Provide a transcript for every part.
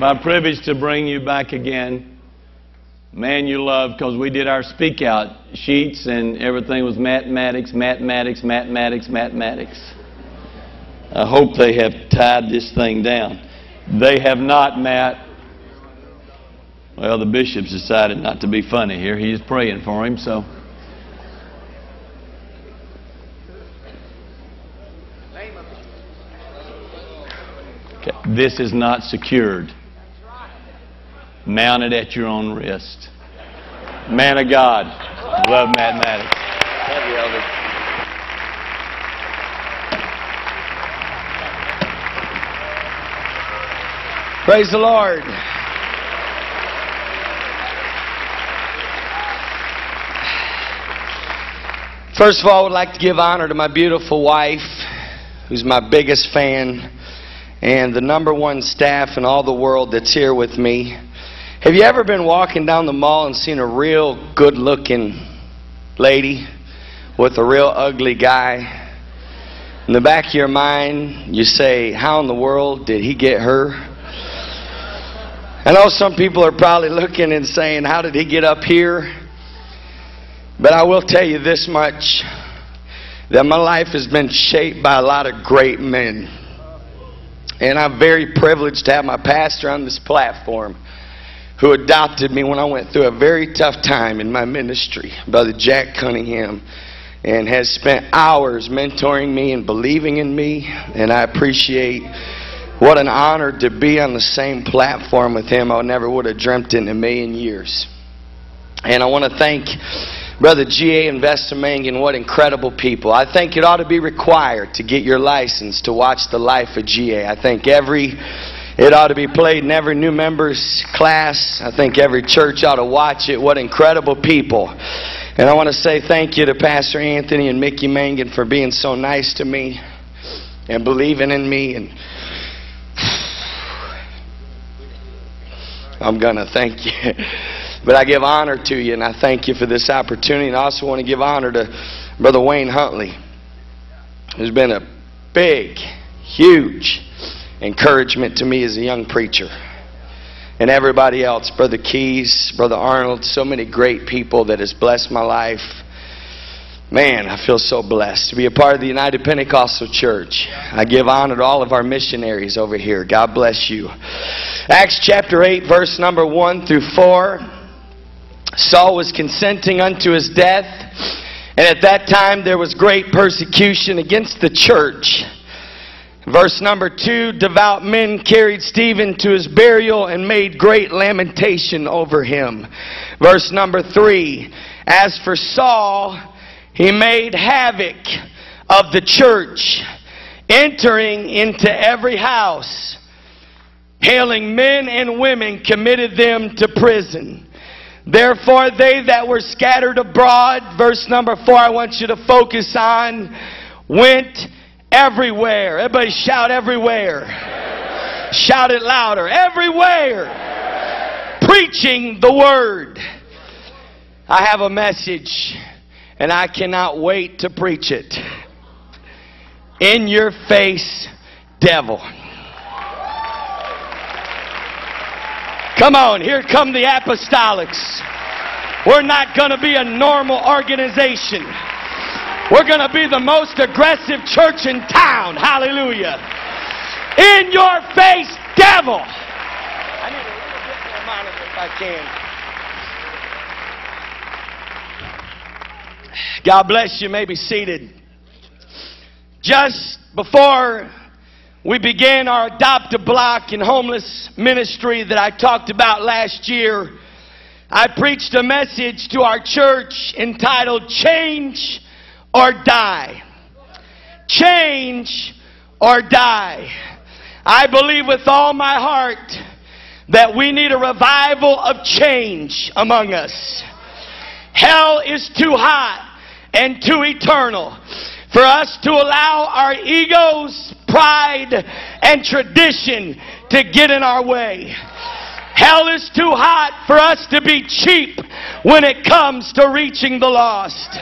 My privilege to bring you back again. Man you love, because we did our speak out sheets and everything was Matt Maddix, Matt Maddix, Matt Maddix, Matt Maddix. I hope they have tied this thing down. They have not, Matt. Well, the bishop's decided not to be funny here. He is praying for him, so. Okay. This is not secured. Mount it at your own wrist. Man of God. Love mathematics. Love you, Elder. Praise the Lord. First of all, I would like to give honor to my beautiful wife, who's my biggest fan, and the #1 staff in all the world that's here with me. Have you ever been walking down the mall and seen a real good-looking lady with a real ugly guy? In the back of your mind, you say, how in the world did he get her? I know some people are probably looking and saying, how did he get up here? But I will tell you this much, that my life has been shaped by a lot of great men. And I'm very privileged to have my pastor on this platform, who adopted me when I went through a very tough time in my ministry, Brother Jack Cunningham, and has spent hours mentoring me and believing in me, and I appreciate what an honor to be on the same platform with him. I never would have dreamt in a million years. And I want to thank Brother G.A. and Vesta Mangan. What incredible people. I think it ought to be required to get your license to watch the life of G.A. I think it ought to be played in every new member's class. I think every church ought to watch it. What incredible people. And I want to say thank you to Pastor Anthony and Mickey Mangan for being so nice to me and believing in me. And I'm going to thank you. But I give honor to you, and I thank you for this opportunity. And I also want to give honor to Brother Wayne Huntley, who's been a big, huge encouragement to me as a young preacher, and everybody else, Brother Keys, Brother Arnold, so many great people that has blessed my life. Man, I feel so blessed to be a part of the United Pentecostal Church. I give honor to all of our missionaries over here. God bless you. Acts chapter 8, verse number 1-4. Saul was consenting unto his death, and at that time there was great persecution against the church. Verse number 2, devout men carried Stephen to his burial and made great lamentation over him. Verse number 3, as for Saul, he made havoc of the church, entering into every house, hailing men and women, committed them to prison. Therefore they that were scattered abroad, verse number 4, I want you to focus on, went everywhere. Everybody shout everywhere. Everywhere. Shout it louder. Everywhere. Everywhere. Preaching the word. I have a message, and I cannot wait to preach it. In your face, devil. Come on, here come the apostolics. We're not going to be a normal organization. We're going to be the most aggressive church in town. Hallelujah. In your face, devil. I need a little bit more monitor if I can. God bless you. You may be seated. Just before we began our Adopt-A-Block and homeless ministry that I talked about last year, I preached a message to our church entitled, Change or Die. Change or die. I believe with all my heart that we need a revival of change among us. Hell is too hot and too eternal for us to allow our egos, pride, and tradition to get in our way. Hell is too hot for us to be cheap when it comes to reaching the lost.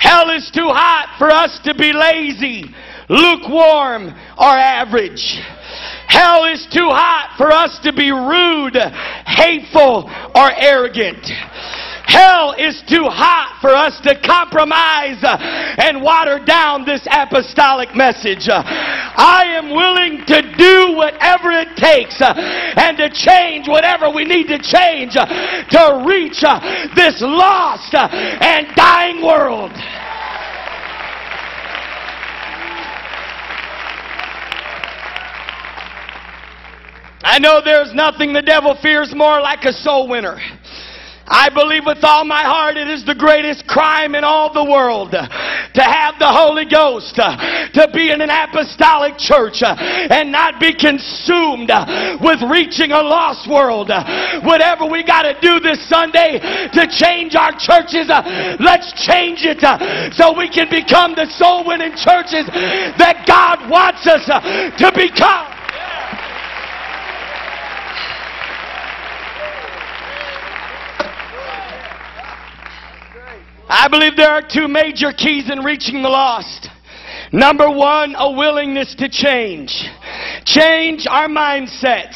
Hell is too hot for us to be lazy, lukewarm, or average. Hell is too hot for us to be rude, hateful, or arrogant. Hell is too hot for us to compromise and water down this apostolic message. I am willing to do whatever it takes and to change whatever we need to change to reach this lost and dying world. I know there's nothing the devil fears more like a soul winner. I believe with all my heart it is the greatest crime in all the world to have the Holy Ghost, to be in an apostolic church and not be consumed with reaching a lost world. Whatever we got to do this Sunday to change our churches, let's change it so we can become the soul-winning churches that God wants us to become. I believe there are two major keys in reaching the lost. Number one, a willingness to change. Change our mindsets.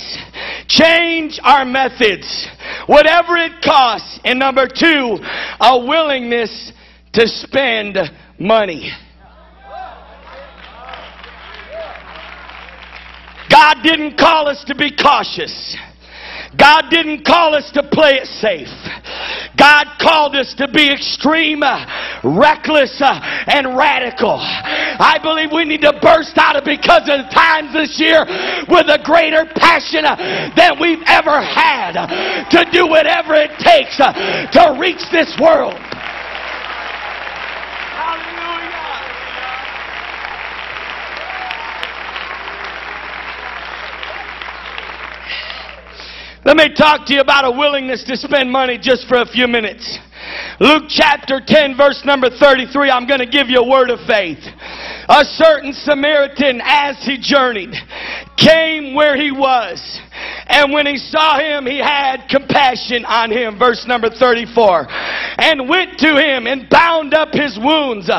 Change our methods. Whatever it costs. And number two, a willingness to spend money. God didn't call us to be cautious. God didn't call us to play it safe. God called us to be extreme, reckless, and radical. I believe we need to burst out of Because of the Times this year with a greater passion than we've ever had to do whatever it takes to reach this world. Let me talk to you about a willingness to spend money just for a few minutes. Luke chapter 10 verse number 33, I'm going to give you a word of faith. A certain Samaritan, as he journeyed, came where he was. And when he saw him, he had compassion on him. Verse number 34. And went to him and bound up his wounds,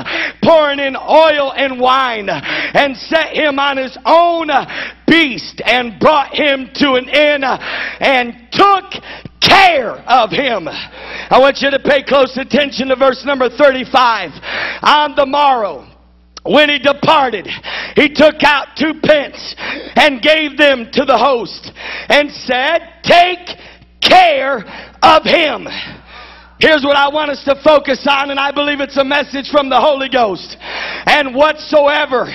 pouring in oil and wine, and set him on his own beast, and brought him to an inn, and took care of him. I want you to pay close attention to verse number 35. On the morrow, when he departed, he took out 2 pence and gave them to the host and said, "Take care of him." Here's what I want us to focus on, and I believe it's a message from the Holy Ghost. And whatsoever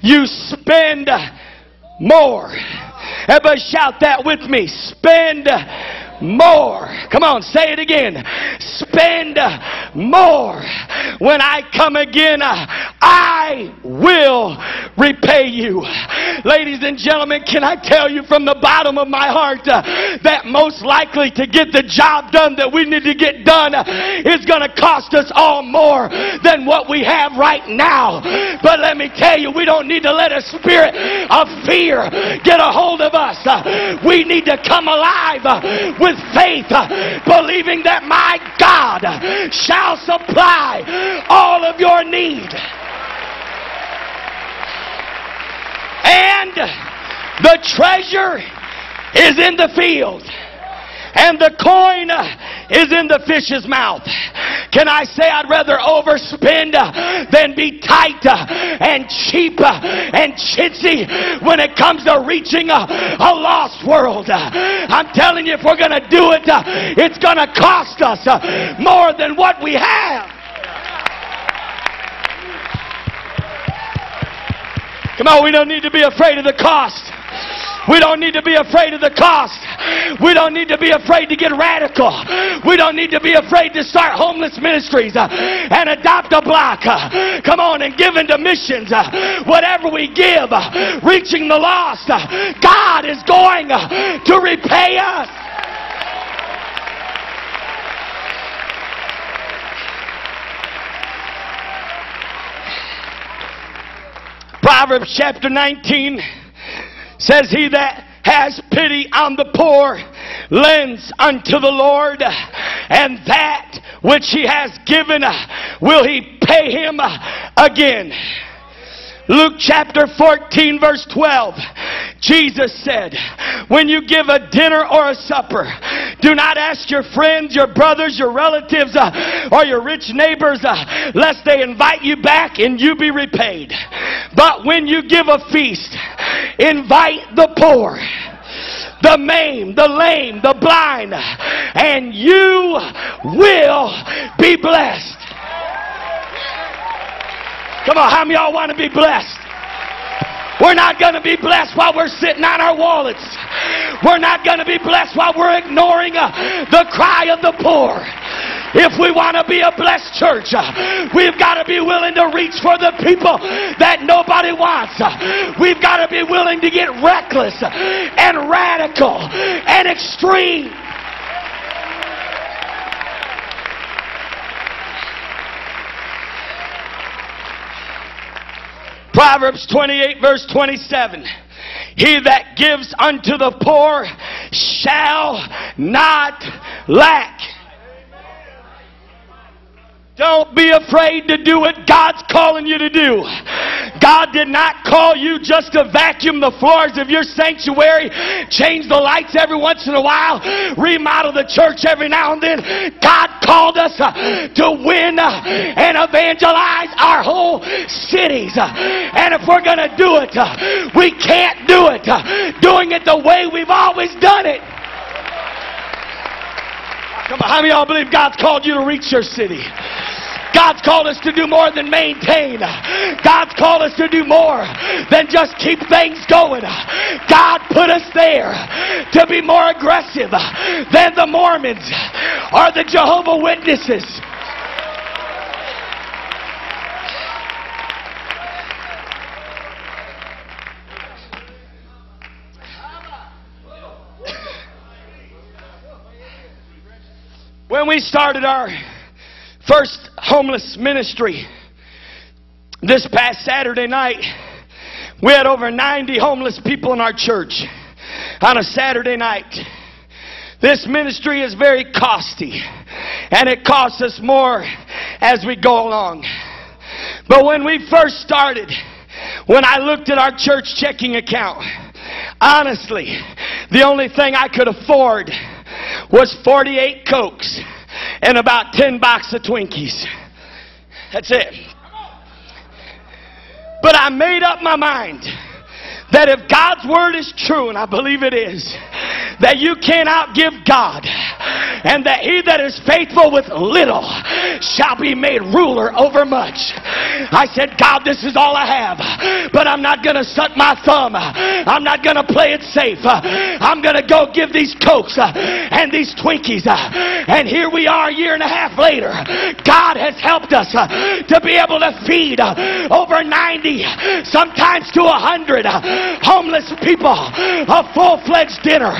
you spend more. Everybody shout that with me. Spend more. Come on, say it again. Spend more. When I come again, I will repay you. Ladies and gentlemen, can I tell you from the bottom of my heart that most likely to get the job done that we need to get done is going to cost us all more than what we have right now. But let me tell you, we don't need to let a spirit of fear get a hold of us. We need to come alive with faith, believing that my God shall supply all of your need. And the treasure is in the field, and the coin is in the fish's mouth. Can I say I'd rather overspend than be tight and cheap and chintzy when it comes to reaching a lost world? I'm telling you, if we're going to do it, it's going to cost us more than what we have. Come on, we don't need to be afraid of the cost. We don't need to be afraid of the cost. We don't need to be afraid to get radical. We don't need to be afraid to start homeless ministries and adopt a block. Come on, and give into missions. Whatever we give, reaching the lost, God is going to repay us. Proverbs chapter 19 says, "He that has pity on the poor lends unto the Lord, and that which he has given will he pay him again." Luke chapter 14 verse 12. Jesus said, when you give a dinner or a supper, do not ask your friends, your brothers, your relatives, or your rich neighbors, lest they invite you back and you be repaid. But when you give a feast, invite the poor, the maimed, the lame, the blind, and you will be blessed. Come on, how many of y'all want to be blessed? We're not going to be blessed while we're sitting on our wallets. We're not going to be blessed while we're ignoring the cry of the poor. If we want to be a blessed church, we've got to be willing to reach for the people that nobody wants. We've got to be willing to get reckless and radical and extreme. Proverbs 28 verse 27. He that gives unto the poor shall not lack. Don't be afraid to do what God's calling you to do. God did not call you just to vacuum the floors of your sanctuary, change the lights every once in a while, remodel the church every now and then. God called us to win and evangelize our whole cities. And if we're going to do it, we can't do it doing it the way we've always done it. Come on, how many of y'all believe God's called you to reach your city? God's called us to do more than maintain. God's called us to do more than just keep things going. God put us there to be more aggressive than the Mormons or the Jehovah's Witnesses. When we started our first homeless ministry this past Saturday night, we had over 90 homeless people in our church on a Saturday night. This ministry is very costly, and it costs us more as we go along. But when we first started, when I looked at our church checking account, honestly, the only thing I could afford was 48 Cokes and about 10 boxes of Twinkies. That's it. But I made up my mind that if God's word is true, and I believe it is, that you can't outgive God, and that he that is faithful with little shall be made ruler over much. I said, God, this is all I have, but I'm not going to suck my thumb. I'm not going to play it safe. I'm going to go give these Cokes and these Twinkies. And here we are a year and a half later. God has helped us to be able to feed over 90, sometimes to 100, homeless people a full-fledged dinner,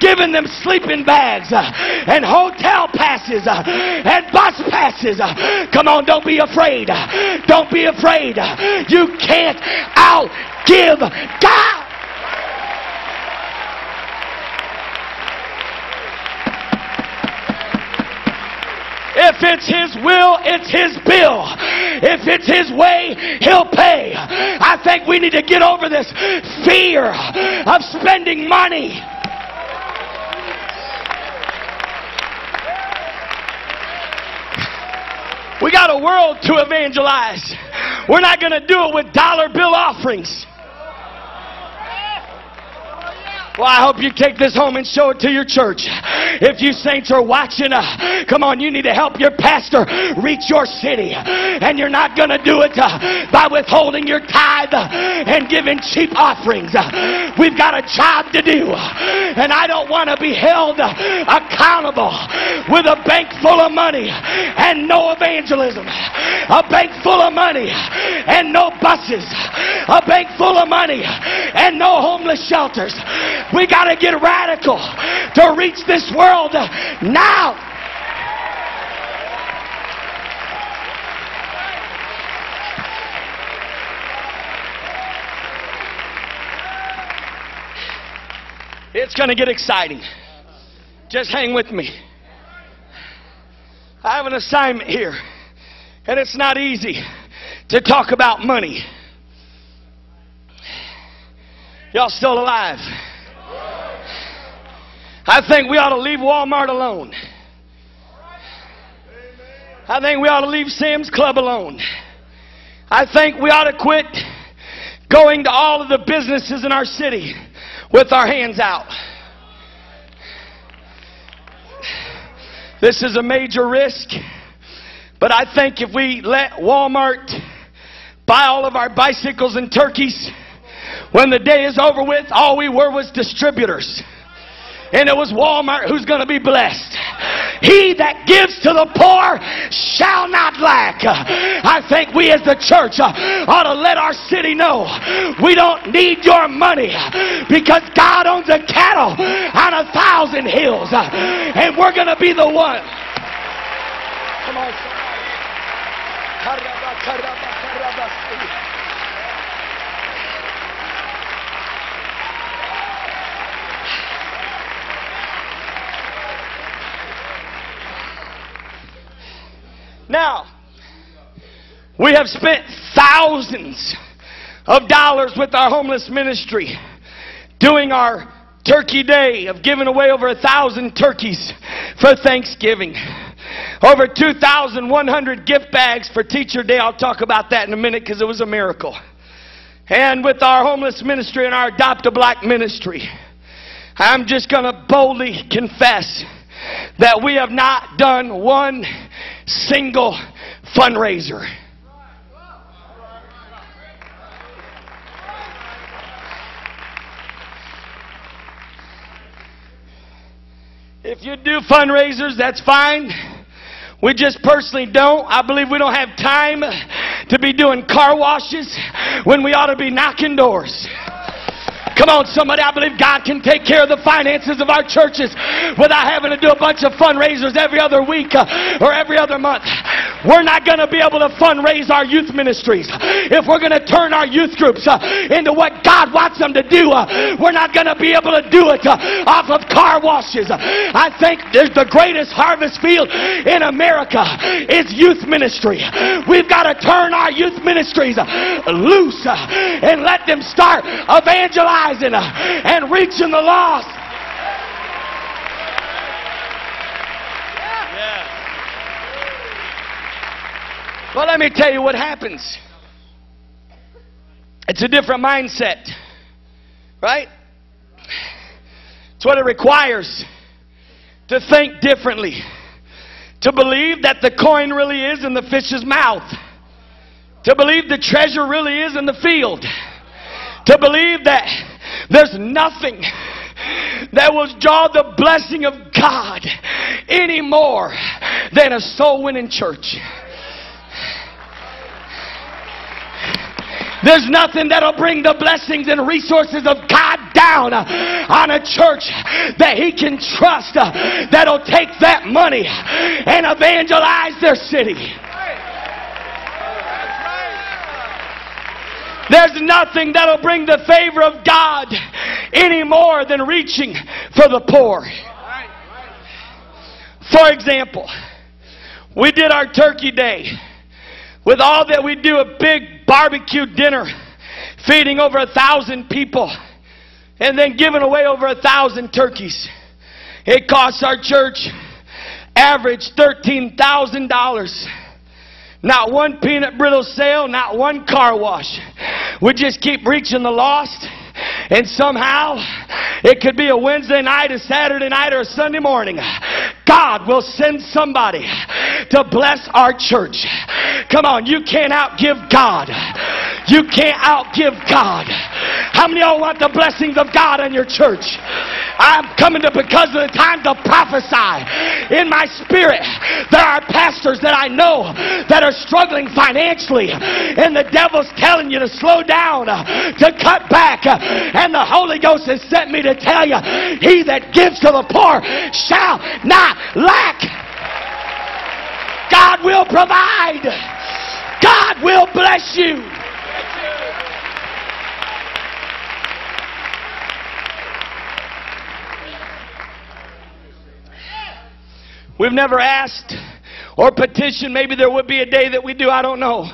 giving them sleeping bags and hotel passes and bus passes. Come on, don't be afraid. Don't be afraid. You can't outgive God. If it's his will, it's his bill. If it's his way, he'll pay. I think we need to get over this fear of spending money. We got a world to evangelize. We're not going to do it with dollar bill offerings. Well, I hope you take this home and show it to your church. If you saints are watching, come on, you need to help your pastor reach your city. And you're not going to do it by withholding your tithe and giving cheap offerings. We've got a job to do. And I don't want to be held accountable with a bank full of money and no evangelism. A bank full of money and no buses. A bank full of money and no homeless shelters. We got to get radical to reach this world now. It's going to get exciting. Just hang with me. I have an assignment here, and it's not easy to talk about money. Y'all still alive? I think we ought to leave Walmart alone. I think we ought to leave Sam's Club alone. I think we ought to quit going to all of the businesses in our city with our hands out. This is a major risk, but I think if we let Walmart buy all of our bicycles and turkeys, when the day is over with, all we were was distributors. And it was Walmart who's going to be blessed. He that gives to the poor shall not lack. I think we as the church ought to let our city know we don't need your money, because God owns the cattle on 1,000 hills. And we're going to be the one. Come on, son. Now, we have spent thousands of dollars with our homeless ministry doing our turkey day of giving away over 1,000 turkeys for Thanksgiving. Over 2,100 gift bags for Teacher Day. I'll talk about that in a minute because it was a miracle. And with our homeless ministry and our Adopt-A-Black ministry, I'm just going to boldly confess that we have not done one single fundraiser. If you do fundraisers, that's fine. We just personally don't. I believe we don't have time to be doing car washes when we ought to be knocking doors. Come on, somebody. I believe God can take care of the finances of our churches without having to do a bunch of fundraisers every other week or every other month. We're not going to be able to fundraise our youth ministries if we're going to turn our youth groups into what God wants them to do. We're not going to be able to do it off of car washes. I think there's the greatest harvest field in America is youth ministry. We've got to turn our youth ministries loose and let them start evangelizing and reaching the lost. Yeah. Well, let me tell you what happens. It's a different mindset, right? It's what it requires to think differently, to believe that the coin really is in the fish's mouth, to believe the treasure really is in the field, to believe that there's nothing that will draw the blessing of God any more than a soul-winning church. There's nothing that'll bring the blessings and resources of God down on a church that He can trust that'll take that money and evangelize their city. There's nothing that'll bring the favor of God any more than reaching for the poor. For example, we did our turkey day. With all that we do, a big barbecue dinner, feeding over 1,000 people, and then giving away over 1,000 turkeys. It costs our church average $13,000. Not one peanut brittle sale, not one car wash. We just keep reaching the lost, and somehow it could be a Wednesday night, a Saturday night, or a Sunday morning. God will send somebody to bless our church. Come on, you can't outgive God. You can't outgive God. How many of y'all want the blessings of God on your church? I'm coming to Because of the Times to prophesy. In my spirit, there are pastors that I know that are struggling financially, and the devil's telling you to slow down, to cut back, and the Holy Ghost has sent me to tell you, he that gives to the poor shall not lack. God will provide. God will bless you. We've never asked or petitioned. Maybe there would be a day that we do. I don't know.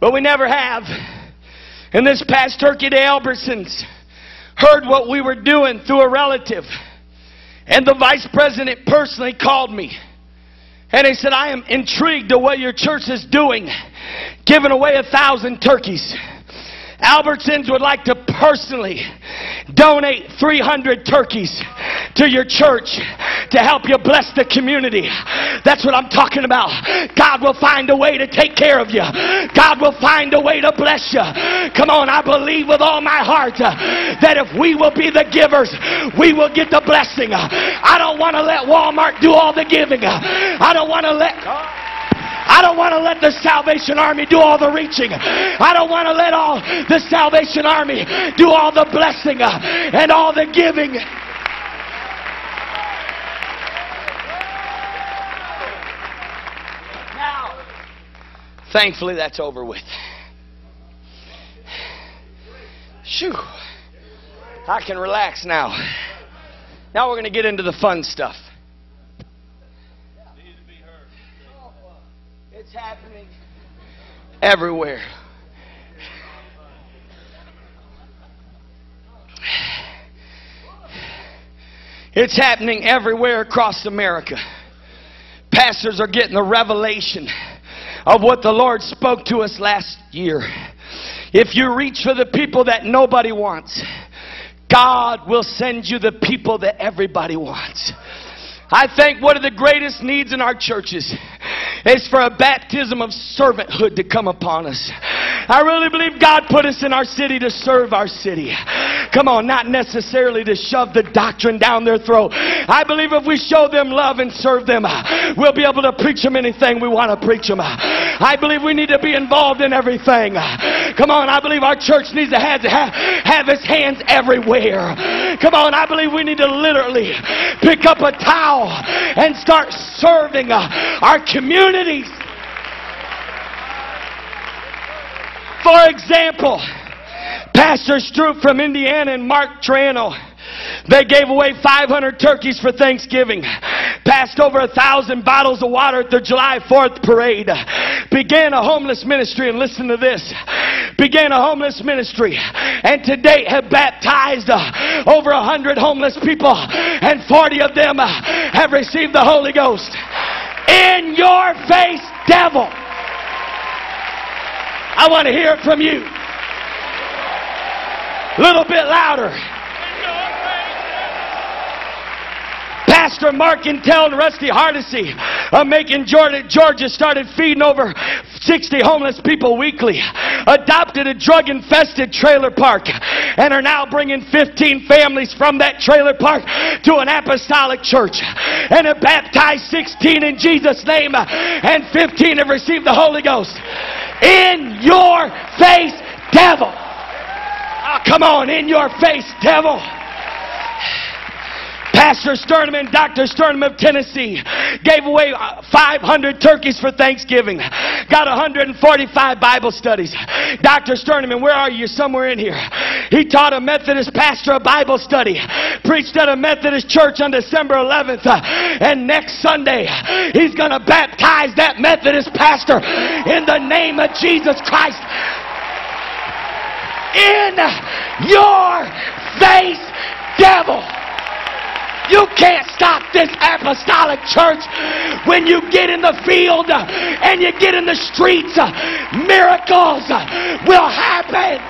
But we never have. And this past Turkey Day, Albertsons heard what we were doing through a relative. And the vice president personally called me. And he said, I am intrigued at what your church is doing, giving away 1,000 turkeys. Albertsons would like to personally donate 300 turkeys to your church to help you bless the community. That's what I'm talking about. God will find a way to take care of you. God will find a way to bless you. Come on, I believe with all my heart that if we will be the givers, we will get the blessing. I don't want to let Walmart do all the giving. I don't want to let the Salvation Army do all the reaching. I don't want to let all the Salvation Army do all the blessing and all the giving. Now, thankfully, that's over with. Shoo. I can relax now. Now we're going to get into the fun stuff. It's happening everywhere. It's happening everywhere across America. Pastors are getting the revelation of what the Lord spoke to us last year. If you reach for the people that nobody wants, God will send you the people that everybody wants. I think one of the greatest needs in our churches is for a baptism of servanthood to come upon us. I really believe God put us in our city to serve our city. Come on, not necessarily to shove the doctrine down their throat. I believe if we show them love and serve them, we'll be able to preach them anything we want to preach them. I believe we need to be involved in everything. Come on, I believe our church needs to have its hands everywhere. Come on, I believe we need to literally pick up a towel and start serving our communities. For example, Pastor Stroop from Indiana and Mark Trano, they gave away 500 turkeys for Thanksgiving, passed over 1,000 bottles of water at their July 4th parade, began a homeless ministry, and listen to this, began a homeless ministry, and to date have baptized over 100 homeless people, and 40 of them have received the Holy Ghost. In your face, devil! I want to hear it from you. A little bit louder. Pastor Mark Intel and Rusty Hardesty of Macon, Georgia started feeding over 60 homeless people weekly, adopted a drug-infested trailer park, and are now bringing 15 families from that trailer park to an apostolic church, and have baptized 16 in Jesus' name, and 15 have received the Holy Ghost. In your face, devil! Oh, come on, in your face, devil! Pastor Sternemann, Dr. Sternemann of Tennessee, gave away 500 turkeys for Thanksgiving. Got 145 Bible studies. Dr. Sternemann, where are you? Somewhere in here. He taught a Methodist pastor a Bible study. Preached at a Methodist church on December 11th. And next Sunday, he's going to baptize that Methodist pastor in the name of Jesus Christ. In your face, devil! You can't stop this apostolic church. When you get in the field and you get in the streets, miracles will happen.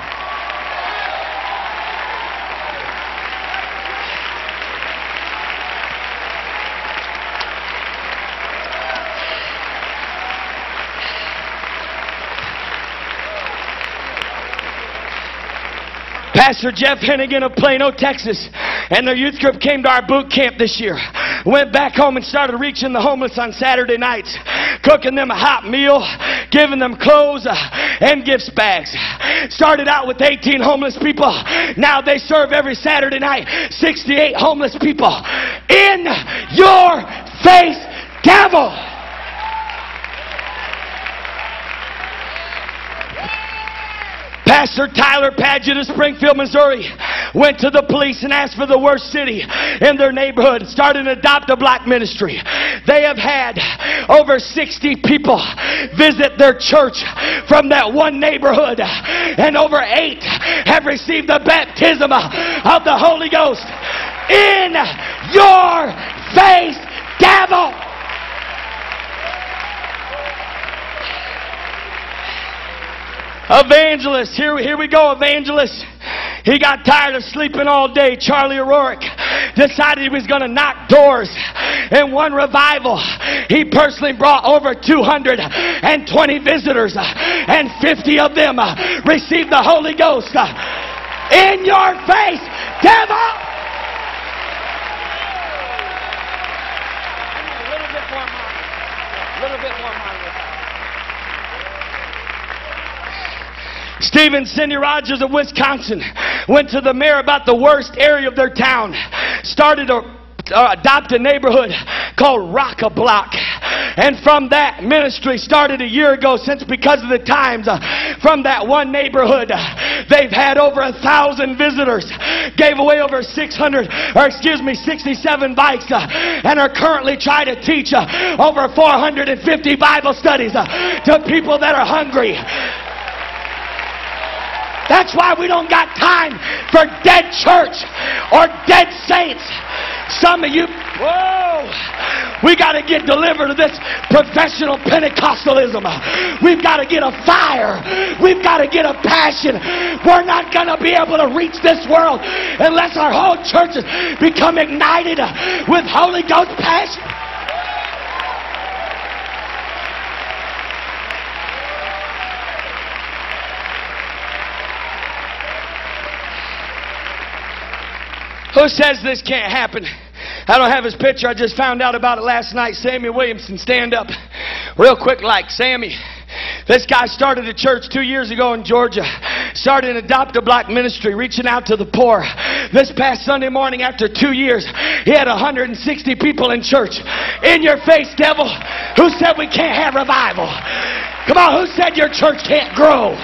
Pastor Jeff Hennigan of Plano, Texas, and their youth group came to our boot camp this year. Went back home and started reaching the homeless on Saturday nights, cooking them a hot meal, giving them clothes, and gifts bags. Started out with 18 homeless people. Now they serve every Saturday night 68 homeless people. In your face, devil! Pastor Tyler Paget of Springfield, Missouri, went to the police and asked for the worst city in their neighborhood and started an Adopt-A-Block ministry. They have had over 60 people visit their church from that one neighborhood, and over 8 have received the baptism of the Holy Ghost. In your face, devil! Evangelist, here we go, evangelist. He got tired of sleeping all day. Charlie O'Rourke decided he was going to knock doors. In one revival, he personally brought over 220 visitors, and 50 of them received the Holy Ghost. In your face, devil! A little bit more. Stephen Cindy Rogers of Wisconsin went to the mayor about the worst area of their town. Started adopt a neighborhood called Rock-A-Block. And from that ministry started a year ago, since Because of the Times, from that one neighborhood, they've had over 1,000 visitors, gave away over 67 bikes, and are currently trying to teach over 450 Bible studies to people that are hungry. That's why we don't got time for dead church or dead saints. Some of you, whoa, we got to get delivered of this professional Pentecostalism. We've got to get a fire. We've got to get a passion. We're not going to be able to reach this world unless our whole churches become ignited with Holy Ghost passion. Who says this can't happen? I don't have his picture. I just found out about it last night. Sammy Williamson, stand up. Real quick, like Sammy. This guy started a church 2 years ago in Georgia. Started an Adopt-A-Block ministry, reaching out to the poor. This past Sunday morning, after 2 years, he had 160 people in church. In your face, devil. Who said we can't have revival? Come on, who said your church can't grow?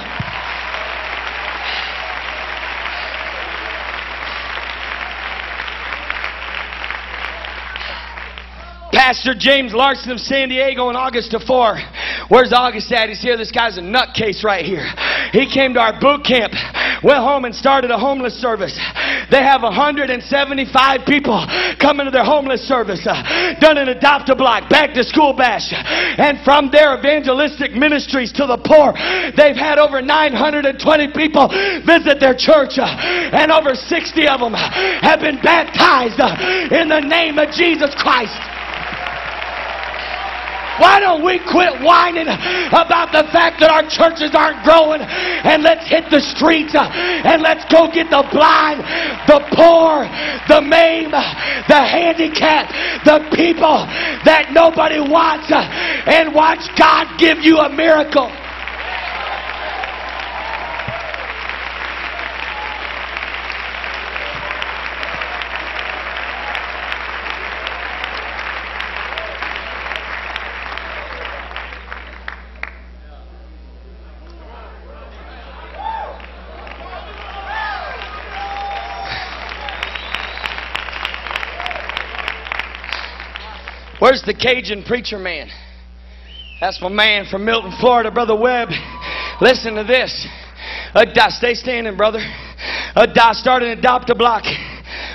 Pastor James Larson of San Diego in August of 4. Where's August at? He's here. This guy's a nutcase right here. He came to our boot camp, went home and started a homeless service. They have 175 people coming to their homeless service. Done an Adopt-A-Block, back to school bash. And from their evangelistic ministries to the poor, they've had over 920 people visit their church. And over 60 of them have been baptized in the name of Jesus Christ. Why don't we quit whining about the fact that our churches aren't growing, and let's hit the streets and let's go get the blind, the poor, the maimed, the handicapped, the people that nobody wants, and watch God give you a miracle. Where's the Cajun preacher man? That's my man from Milton, Florida, Brother Webb. Listen to this. Stay standing, brother. Started an Adopt-A-Block.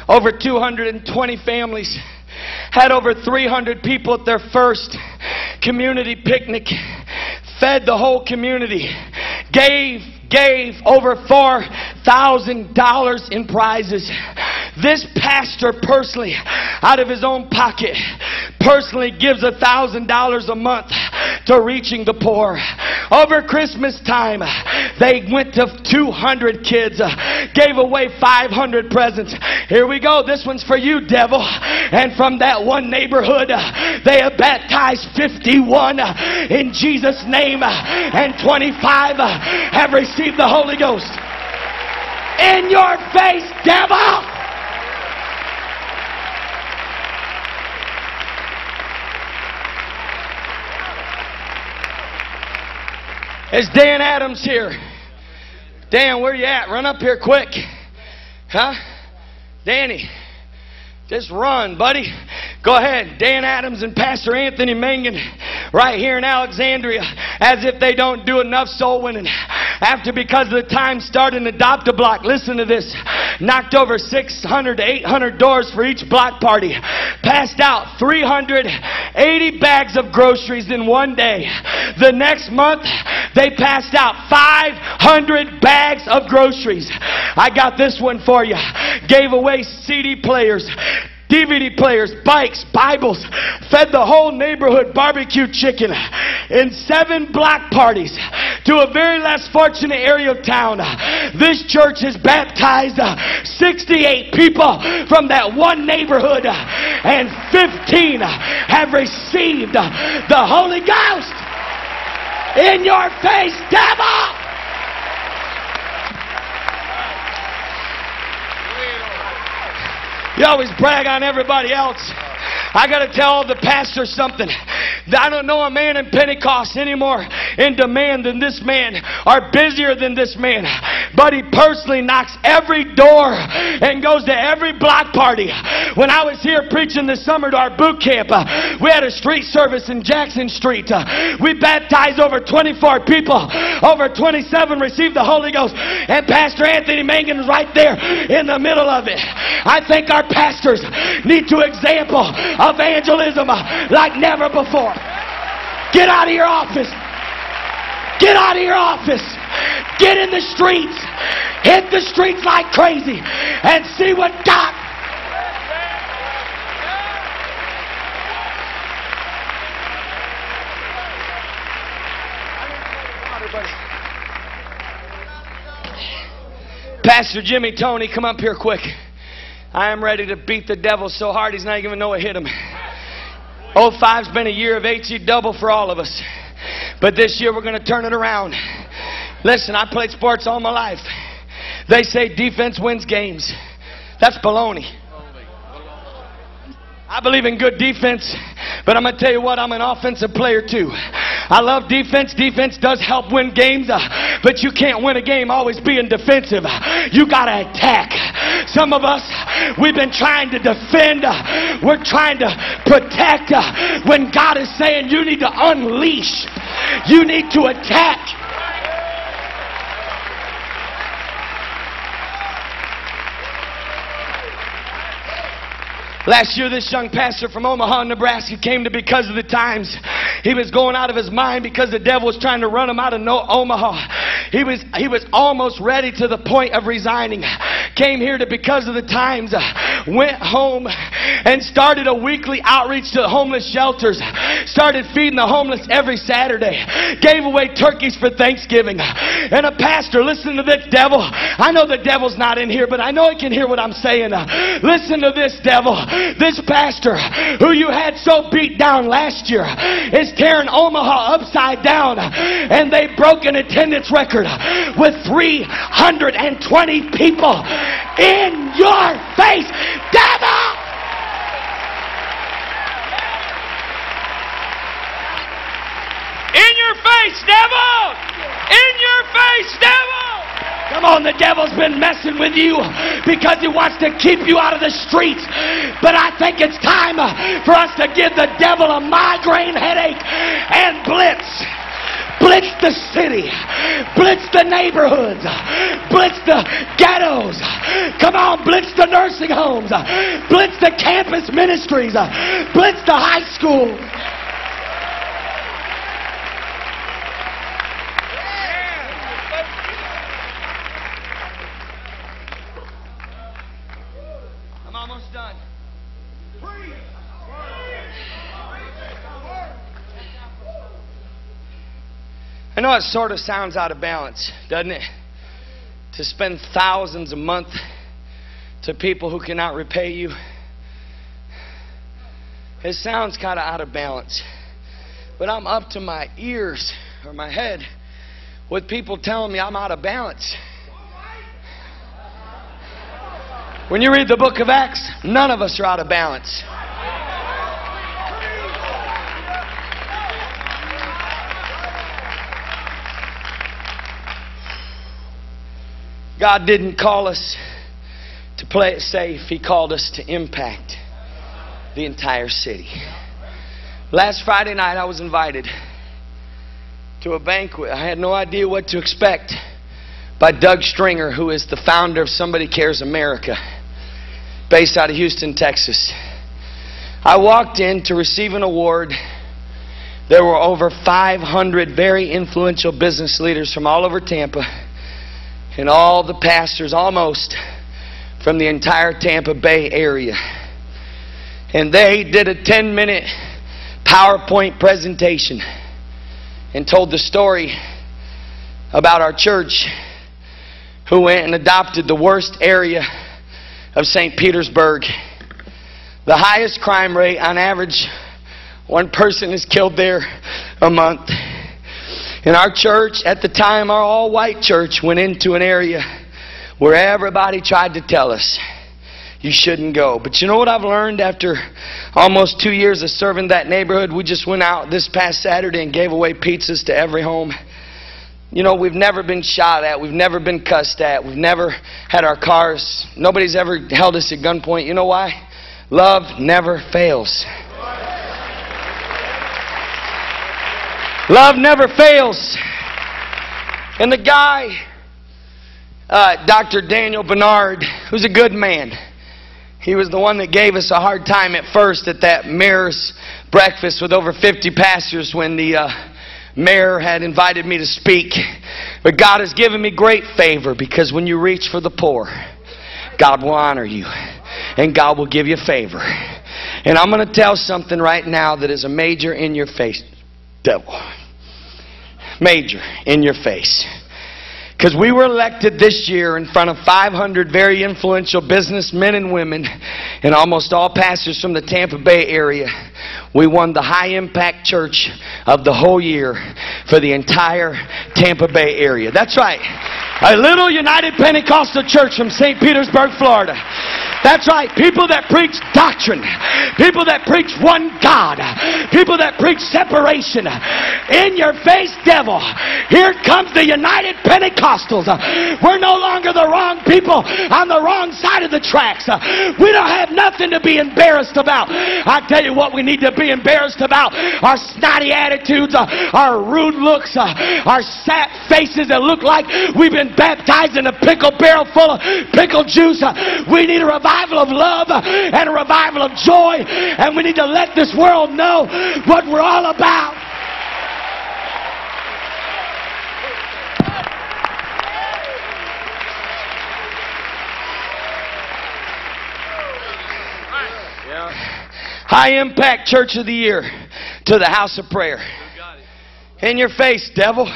Over 220 families. Had over 300 people at their first community picnic. Fed the whole community. Gave over $4,000 in prizes. This pastor personally, out of his own pocket, personally gives $1,000 a month to reaching the poor. Over Christmas time, they went to 200 kids, gave away 500 presents. Here we go. This one's for you, devil. And from that one neighborhood, they have baptized 51 in Jesus' name, and 25 have received the Holy Ghost. In your face, devil! Is Dan Adams here? Dan, where you at? Run up here quick. Huh? Danny, just run, buddy. Go ahead. Dan Adams and Pastor Anthony Mangan right here in Alexandria, as if they don't do enough soul winning. After Because of the Times started an adopt-a-block, listen to this, knocked over 600 to 800 doors for each block party, passed out 380 bags of groceries in one day. The next month, they passed out 500 bags of groceries. I got this one for you. Gave away CD players, DVD players, bikes, Bibles, fed the whole neighborhood barbecue chicken in 7 block parties to a very less fortunate area of town. This church has baptized 68 people from that one neighborhood, and 15 have received the Holy Ghost. In your face, devil! You always brag on everybody else. I got to tell the pastor something. I don't know a man in Pentecost anymore in demand than this man, or busier than this man. But he personally knocks every door and goes to every block party. When I was here preaching this summer to our boot camp, we had a street service in Jackson Street. We baptized over 24 people. Over 27 received the Holy Ghost. And Pastor Anthony Mangan is right there in the middle of it. I think our pastors need to example evangelism like never before. Get out of your office. Get out of your office. Get in the streets. Hit the streets like crazy and see what God. Pastor Jimmy, Tony, come up here quick. I am ready to beat the devil so hard he's not even know what hit him. 05's been a year of HE double for all of us. But this year we're going to turn it around. Listen, I played sports all my life. They say defense wins games. That's baloney. I believe in good defense, but I'm going to tell you what, I'm an offensive player too. I love defense. Defense does help win games, but you can't win a game always being defensive. You got to attack. Some of us, we've been trying to defend. We're trying to protect when God is saying you need to unleash. You need to attack. Last year, this young pastor from Omaha, Nebraska came to Because of the Times. He was going out of his mind because the devil was trying to run him out of Omaha. He was almost ready to the point of resigning. Came here to Because of the Times, went home and started a weekly outreach to homeless shelters. Started feeding the homeless every Saturday. Gave away turkeys for Thanksgiving. And a pastor, listen to this, devil. I know the devil's not in here, but I know he can hear what I'm saying. Listen to this, devil. This pastor who you had so beat down last year is tearing Omaha upside down, and they broke an attendance record with 320 people. In your face, devil! In your face, devil! In your face, devil! Come on, the devil's been messing with you because he wants to keep you out of the streets. But I think it's time for us to give the devil a migraine headache and blitz. Blitz the city. Blitz the neighborhoods. Blitz the ghettos. Come on, blitz the nursing homes. Blitz the campus ministries. Blitz the high schools. I know it sort of sounds out of balance, doesn't it? To spend thousands a month to people who cannot repay you. It sounds kind of out of balance. But I'm up to my ears or my head with people telling me I'm out of balance. When you read the book of Acts, none of us are out of balance. God didn't call us to play it safe. He called us to impact the entire city. Last Friday night I was invited to a banquet. I had no idea what to expect, by Doug Stringer, who is the founder of Somebody Cares America, based out of Houston, Texas. I walked in to receive an award. There were over 500 very influential business leaders from all over Tampa, and all the pastors almost from the entire Tampa Bay area. And they did a 10-minute PowerPoint presentation and told the story about our church who went and adopted the worst area of St. Petersburg. The highest crime rate on average. One person is killed there a month. And our church, at the time, our all-white church, went into an area where everybody tried to tell us, you shouldn't go. But you know what I've learned after almost 2 years of serving that neighborhood? We just went out this past Saturday and gave away pizzas to every home. You know, we've never been shot at. We've never been cussed at. We've never had our cars. Nobody's ever held us at gunpoint. You know why? Love never fails. Love never fails. And the guy, Dr. Daniel Bernard, who's a good man, he was the one that gave us a hard time at first at that mayor's breakfast with over 50 pastors when the mayor had invited me to speak. But God has given me great favor, because when you reach for the poor, God will honor you and God will give you favor. And I'm going to tell something right now that is a major in your face, devil. Major in your face. Because we were elected this year in front of 500 very influential businessmen and women and almost all pastors from the Tampa Bay area. We won the high impact church of the whole year for the entire Tampa Bay area. That's right. A little United Pentecostal Church from St. Petersburg, Florida. That's right. People that preach doctrine. People that preach one God. People that preach separation. In your face, devil. Here comes the United Pentecostals. We're no longer the wrong people on the wrong side of the tracks. We don't have nothing to be embarrassed about. I tell you what we need to be embarrassed about. Our snotty attitudes. Our rude looks. Our sap faces that look like we've been baptized in a pickle barrel full of pickle juice. We need a revival of love and a revival of joy, and we need to let this world know what we're all about. High impact church of the year to the house of prayer. In your face, devil.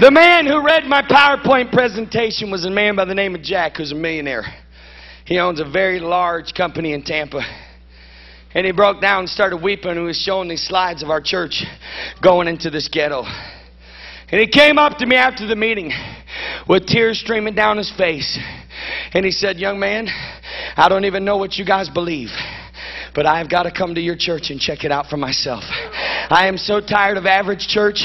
The man who read my PowerPoint presentation was a man by the name of Jack, who's a millionaire. He owns a very large company in Tampa. And he broke down and started weeping. He was showing these slides of our church going into this ghetto. And he came up to me after the meeting with tears streaming down his face. And he said, "Young man, I don't even know what you guys believe, but I've got to come to your church and check it out for myself. I am so tired of average church.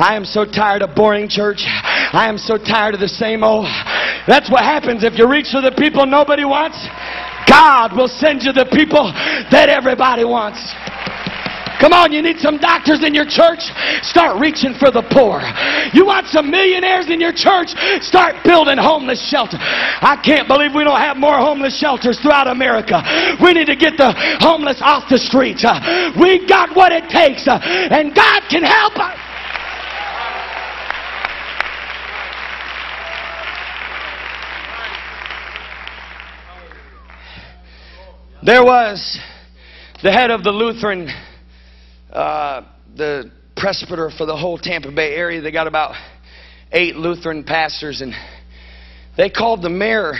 I am so tired of boring church. I am so tired of the same old." That's what happens if you reach for the people nobody wants. God will send you the people that everybody wants. Come on, you need some doctors in your church? Start reaching for the poor. You want some millionaires in your church? Start building homeless shelters. I can't believe we don't have more homeless shelters throughout America. We need to get the homeless off the streets. We got what it takes, and God can help us. There was the head of the Lutheran the presbyter for the whole Tampa Bay area. They got about 8 Lutheran pastors, and they called the mayor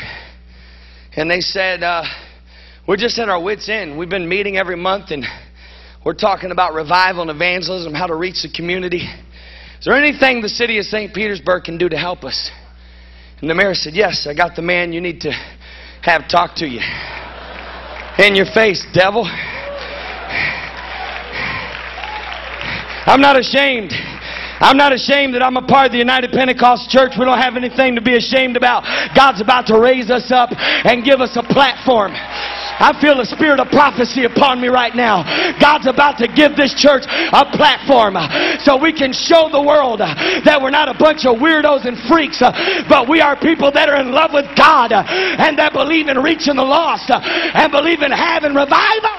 and they said, "We're just at our wits' end. We've been meeting every month and we're talking about revival and evangelism, how to reach the community. Is there anything the city of St. Petersburg can do to help us?" And the mayor said, "Yes, I got the man you need to have talk to you." In your face, devil. I'm not ashamed. I'm not ashamed that I'm a part of the United Pentecostal Church. We don't have anything to be ashamed about. God's about to raise us up and give us a platform. I feel a spirit of prophecy upon me right now. God's about to give this church a platform so we can show the world that we're not a bunch of weirdos and freaks, but we are people that are in love with God and that believe in reaching the lost and believe in having revival.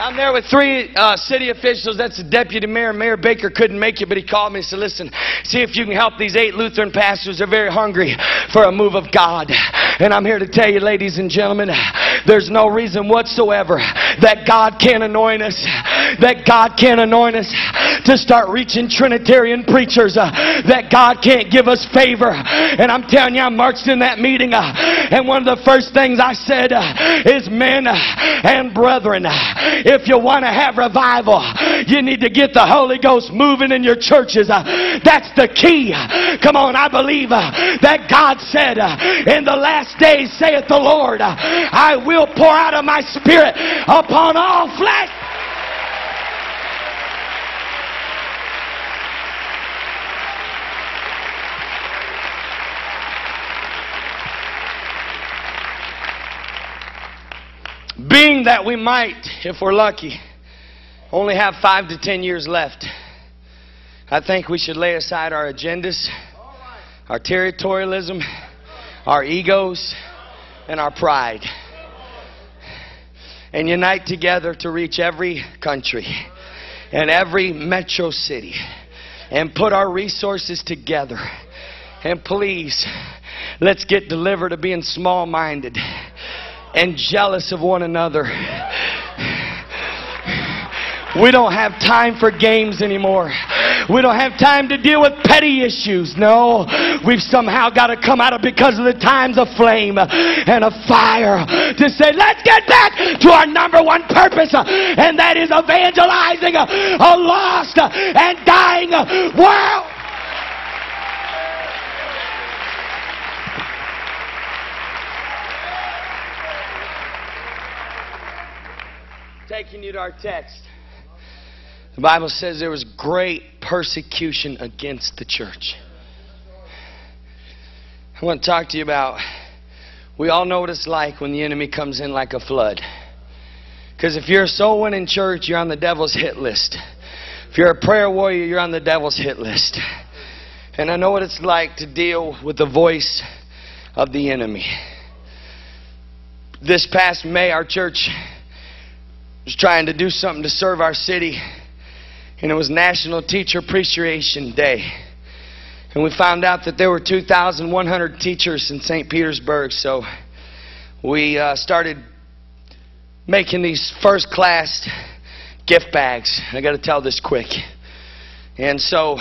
I'm there with three city officials. That's the deputy mayor. Mayor Baker couldn't make it, but he called me and said, listen, see if you can help these 8 Lutheran pastors. They're very hungry for a move of God. And I'm here to tell you, ladies and gentlemen, there's no reason whatsoever that God can't anoint us, that God can't anoint us to start reaching Trinitarian preachers, that God can't give us favor. And I'm telling you, I marched in that meeting, and one of the first things I said is, men and brethren, if you want to have revival, you need to get the Holy Ghost moving in your churches. That's the key. Come on, I believe that God said, in the last days, saith the Lord, I will pour out of my Spirit upon all flesh. Being that we might, if we're lucky, only have 5 to 10 years left, I think we should lay aside our agendas, our territorialism, our egos, and our pride, and unite together to reach every country and every metro city, and put our resources together. And please, let's get delivered of being small-minded and jealous of one another. We don't have time for games anymore. We don't have time to deal with petty issues. No, we've somehow got to come out of, because of the times, a flame and a fire to say, let's get back to our number one purpose, and that is evangelizing a lost and dying world. Taking you to our text, the Bible says there was great persecution against the church. I want to talk to you about, we all know what it's like when the enemy comes in like a flood. Because if you're a soul winning church, you're on the devil's hit list. If you're a prayer warrior, you're on the devil's hit list. And I know what it's like to deal with the voice of the enemy. This past May, our church was trying to do something to serve our city, and it was National Teacher Appreciation Day, and we found out that there were 2,100 teachers in St. Petersburg. So we started making these first class gift bags. I got to tell this quick. And so,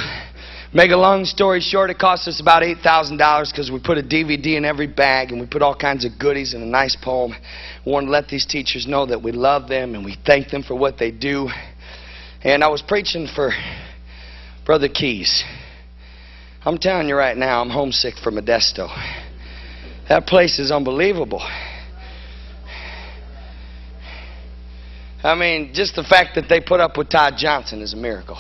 make a long story short, it cost us about $8,000, because we put a DVD in every bag, and we put all kinds of goodies and a nice poem. We wanted to let these teachers know that we love them and we thank them for what they do. And I was preaching for Brother Keys. I'm telling you right now, I'm homesick for Modesto. That place is unbelievable. I mean, just the fact that they put up with Todd Johnson is a miracle.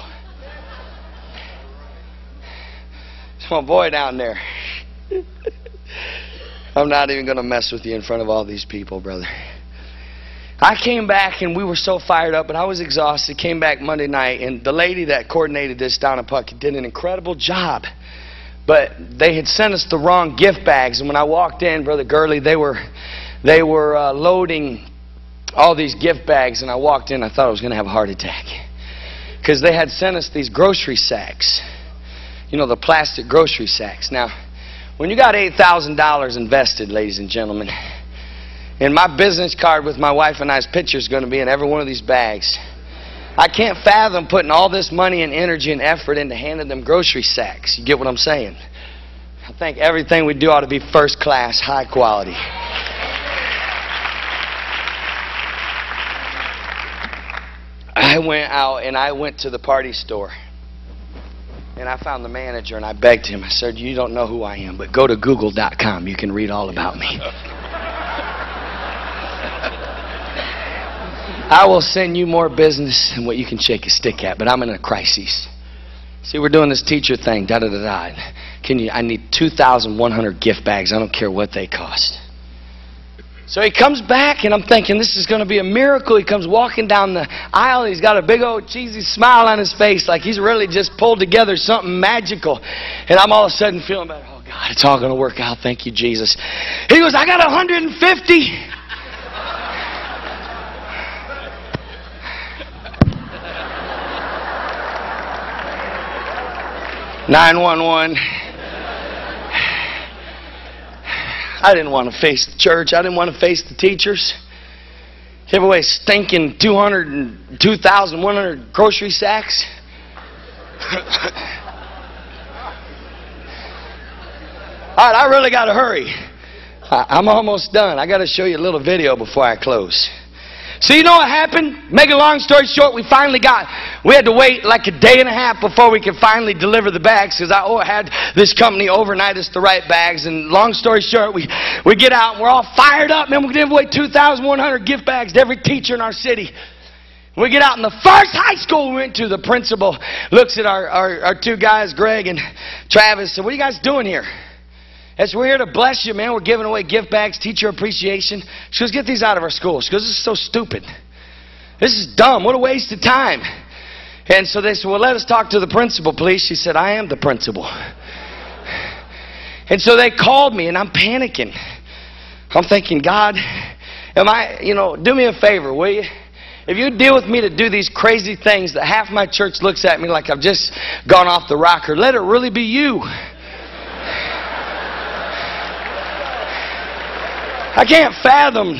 My boy down there. I'm not even going to mess with you in front of all these people, brother. I came back and we were so fired up, and I was exhausted. Came back Monday night, and the lady that coordinated this, Donna Puck, did an incredible job. But they had sent us the wrong gift bags, and when I walked in, Brother Gurley, they were loading all these gift bags, and I walked in, I thought I was going to have a heart attack, because they had sent us these grocery sacks. You know, the plastic grocery sacks. Now, when you got $8,000 invested, ladies and gentlemen, and my business card with my wife and I's picture is going to be in every one of these bags, I can't fathom putting all this money and energy and effort into handing them grocery sacks. You get what I'm saying? I think everything we do ought to be first class, high quality. I went out and I went to the party store. And I found the manager, and I begged him. I said, you don't know who I am, but go to google.com. You can read all about me. I will send you more business than what you can shake a stick at, but I'm in a crisis. See, we're doing this teacher thing, Can you? I need 2,100 gift bags. I don't care what they cost. So he comes back, and I'm thinking, this is going to be a miracle. He comes walking down the aisle. He's got a big old cheesy smile on his face, like he's really just pulled together something magical. And I'm all of a sudden feeling better. Oh, God, it's all going to work out. Thank you, Jesus. He goes, I got 150. (911). I didn't want to face the church. I didn't want to face the teachers. Give away stinking 2,100 grocery sacks. All right, I really got to hurry. I'm almost done. I got to show you a little video before I close. So you know what happened? Make a long story short, we finally got, we had to wait like a day and a half before we could finally deliver the bags, because I had this company overnight us the right bags. And long story short, we get out and we're all fired up. Man, we give away 2,100 gift bags to every teacher in our city. We get out, and the first high school we went to, the principal looks at our two guys, Greg and Travis, said, what are you guys doing here? As we're here to bless you, man. We're giving away gift bags, teacher appreciation. She goes, get these out of our school. She goes, this is so stupid. This is dumb. What a waste of time. And so they said, well, let us talk to the principal, please. She said, I am the principal. And so they called me, and I'm panicking. I'm thinking, God, am I, you know, do me a favor, will you? If you deal with me to do these crazy things that half my church looks at me like I've just gone off the rocker, let it really be you. I can't fathom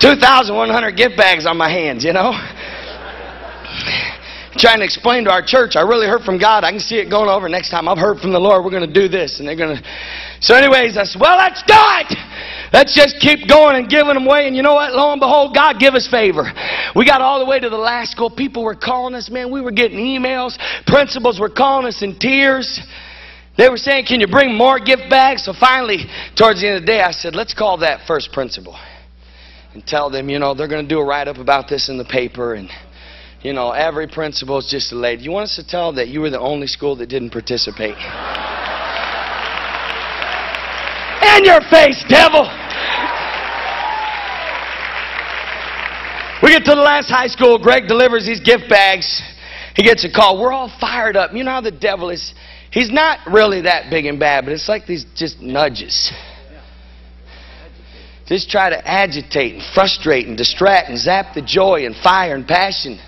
2,100 gift bags on my hands, you know. Trying to explain to our church, I really heard from God. I can see it going over next time. I've heard from the Lord. We're going to do this. And they're going to... So anyways, I said, well, let's do it. Let's just keep going and giving them away. And you know what? Lo and behold, God give us favor. We got all the way to the last school. People were calling us, man. We were getting emails. Principals were calling us in tears. They were saying, can you bring more gift bags? So finally, towards the end of the day, I said, let's call that first principal and tell them, you know, they're going to do a write-up about this in the paper. And, you know, every principal is just delayed. You want us to tell that you were the only school that didn't participate? In your face, devil! We get to the last high school. Greg delivers these gift bags. He gets a call. We're all fired up. You know how the devil is... He's not really that big and bad, but it's like these just nudges. Just try to agitate and frustrate and distract and zap the joy and fire and passion.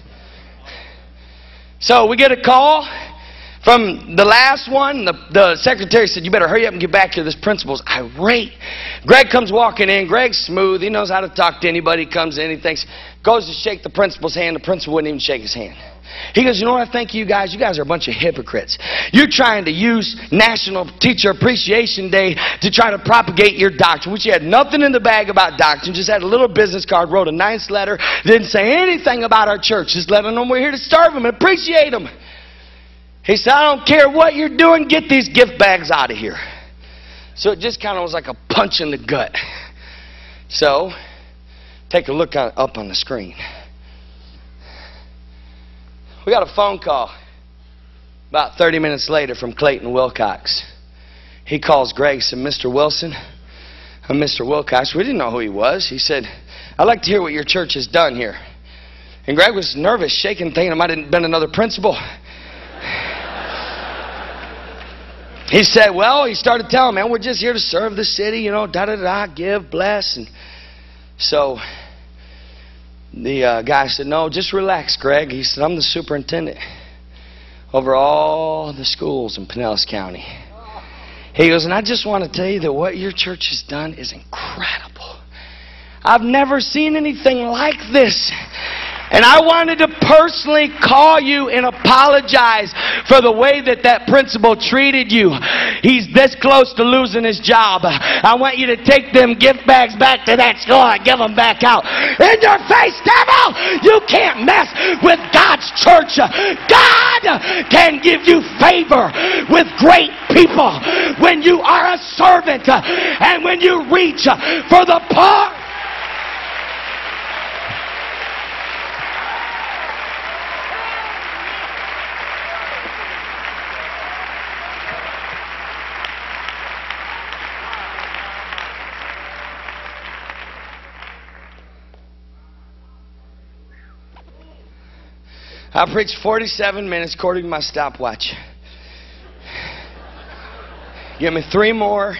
So we get a call from the last one. The secretary said, you better hurry up and get back here. This principal's irate. Greg comes walking in. Greg's smooth. He knows how to talk to anybody. He comes in. He thinks, goes to shake the principal's hand. The principal wouldn't even shake his hand. He goes, you know what I think you guys? You guys are a bunch of hypocrites. You're trying to use National Teacher Appreciation Day to try to propagate your doctrine, which you had nothing in the bag about doctrine, just had a little business card, wrote a nice letter, didn't say anything about our church, just letting them know we're here to serve them and appreciate them. He said, I don't care what you're doing, get these gift bags out of here. So it just kind of was like a punch in the gut. So, take a look up on the screen. We got a phone call about 30 minutes later from Clayton Wilcox. He calls Greg and said, Mr. Wilson, I'm Mr. Wilcox. We didn't know who he was. He said, I'd like to hear what your church has done here. And Greg was nervous, shaking, thinking I might have been another principal. He said, well, he started telling, man, we're just here to serve the city, you know, give, bless. And so... The guy said, no, just relax, Greg. He said, I'm the superintendent over all the schools in Pinellas County. He goes, and I just want to tell you that what your church has done is incredible. I've never seen anything like this. And I wanted to personally call you and apologize for the way that that principal treated you. He's this close to losing his job. I want you to take them gift bags back to that school and give them back out. In your face, devil! You can't mess with God's church. God can give you favor with great people when you are a servant and when you reach for the poor. I preached 47 minutes according to my stopwatch. Give me 3 more,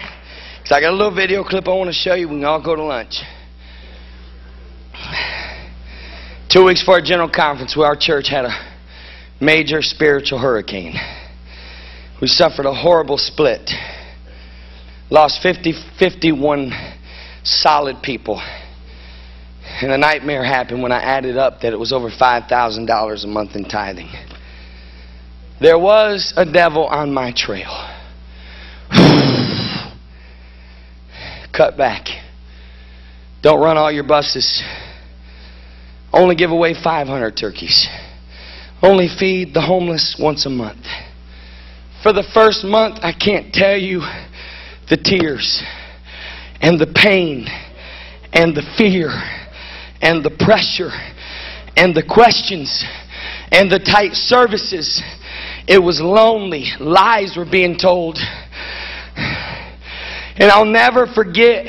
because I got a little video clip I want to show you. We can all go to lunch. 2 weeks before our general conference, our church had a major spiritual hurricane. We suffered a horrible split. Lost 51 solid people. And a nightmare happened when I added up that it was over $5,000 a month in tithing. There was a devil on my trail. Cut back. Don't run all your buses. Only give away 500 turkeys. Only feed the homeless once a month. For the first month, I can't tell you the tears and the pain and the fear and the pressure and the questions and the tight services. It was lonely. Lies were being told. And I'll never forget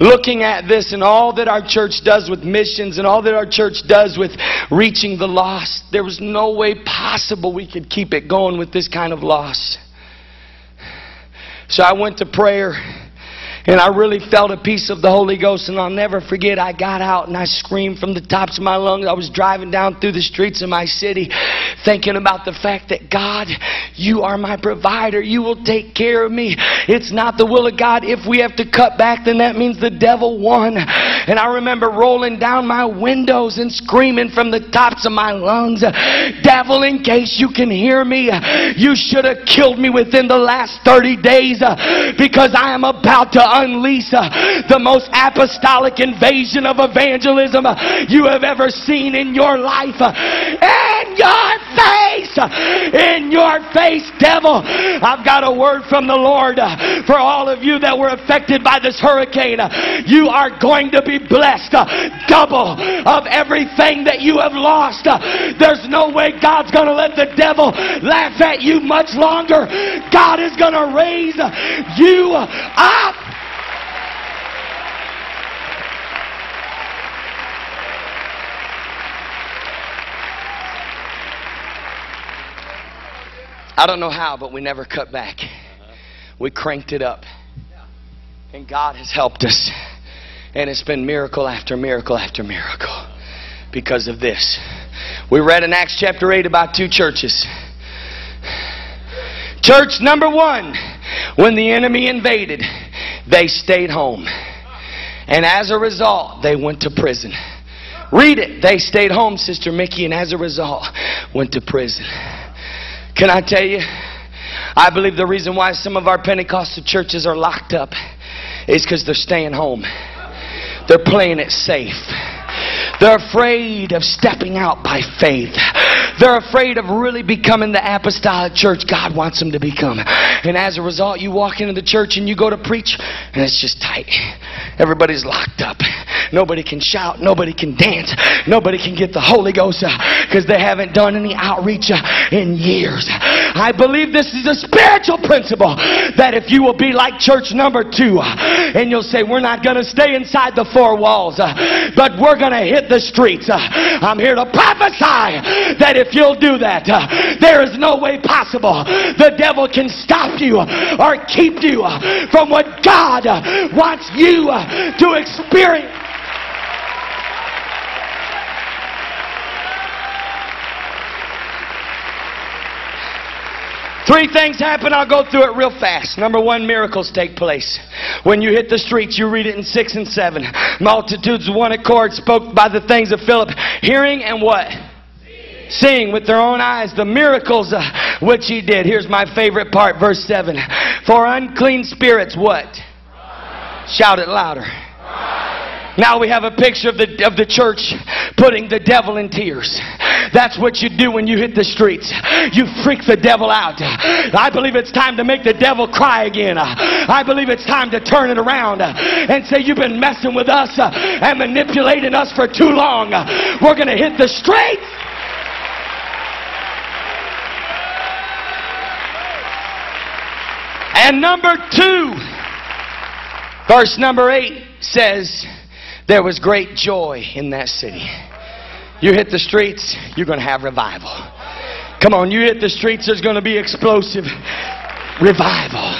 looking at this and all that our church does with missions and all that our church does with reaching the lost. There was no way possible we could keep it going with this kind of loss. So I went to prayer. And I really felt a piece of the Holy Ghost, and I'll never forget, I got out and I screamed from the tops of my lungs. I was driving down through the streets of my city thinking about the fact that, God, you are my provider. You will take care of me. It's not the will of God. If we have to cut back, then that means the devil won. And I remember rolling down my windows and screaming from the tops of my lungs, devil, in case you can hear me, you should have killed me within the last 30 days because I am about to unleash the most apostolic invasion of evangelism you have ever seen in your life. In your face, devil. I've got a word from the Lord for all of you that were affected by this hurricane. You are going to be blessed double of everything that you have lost. There's no way God's going to let the devil laugh at you much longer. God is going to raise you up. I don't know how, but we never cut back. We cranked it up. And God has helped us. And it's been miracle after miracle after miracle because of this. We read in Acts chapter 8 about 2 churches. Church number 1, when the enemy invaded, they stayed home. And as a result, they went to prison. Read it. They stayed home, Sister Mickey, and as a result, went to prison. Can I tell you, I believe the reason why some of our Pentecostal churches are locked up is because they're staying home. They're playing it safe. They're afraid of stepping out by faith. They're afraid of really becoming the apostolic church God wants them to become. And as a result, you walk into the church and you go to preach, and it's just tight. Everybody's locked up. Nobody can shout. Nobody can dance. Nobody can get the Holy Ghost because they haven't done any outreach in years. I believe this is a spiritual principle that if you will be like church number 2 and you'll say, we're not going to stay inside the 4 walls, but we're going to hit the streets. I'm here to prophesy that if you'll do that, there is no way possible the devil can stop you or keep you from what God wants you to experience. Three things happen. I'll go through it real fast. Number 1, miracles take place. When you hit the streets, you read it in 6 and 7. Multitudes of one accord spoke by the things of Philip, hearing and what? Seeing with their own eyes the miracles which he did. Here's my favorite part, verse 7. For unclean spirits, what? Rise. Shout it louder. Rise. Now we have a picture of the church putting the devil in tears. That's what you do when you hit the streets. You freak the devil out. I believe it's time to make the devil cry again. I believe it's time to turn it around and say, you've been messing with us and manipulating us for too long. We're going to hit the streets. And number 2, verse number 8 says, there was great joy in that city. You hit the streets, you're going to have revival. Come on, you hit the streets, there's going to be explosive revival.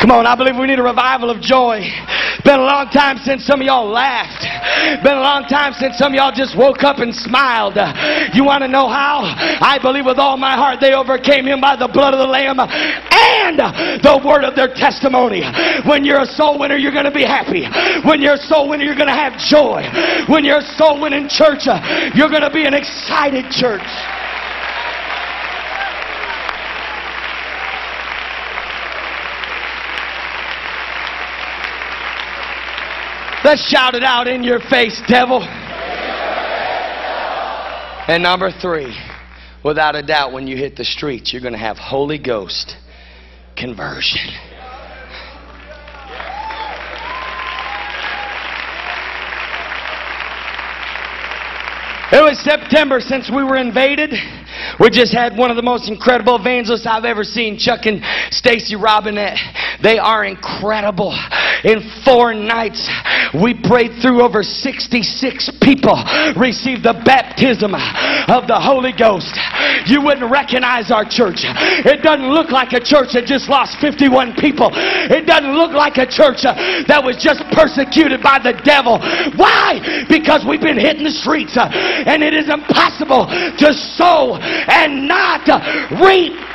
Come on, I believe we need a revival of joy. Been a long time since some of y'all laughed. Been a long time since some of y'all just woke up and smiled. You want to know how? I believe with all my heart they overcame him by the blood of the Lamb and the word of their testimony. When you're a soul winner, you're going to be happy. When you're a soul winner, you're going to have joy. When you're a soul winning church, you're going to be an excited church. Let's shout it out, in your face, devil. And number three, without a doubt, when you hit the streets, you're going to have Holy Ghost conversion. It was September since we were invaded. We just had one of the most incredible evangelists I've ever seen, Chuck and Stacy Robinette. They are incredible. In 4 nights, we prayed through over 66 people received the baptism of the Holy Ghost. You wouldn't recognize our church. It doesn't look like a church that just lost 51 people. It doesn't look like a church that was just persecuted by the devil. Why? Because we've been hitting the streets, and it is impossible to sow and not reap.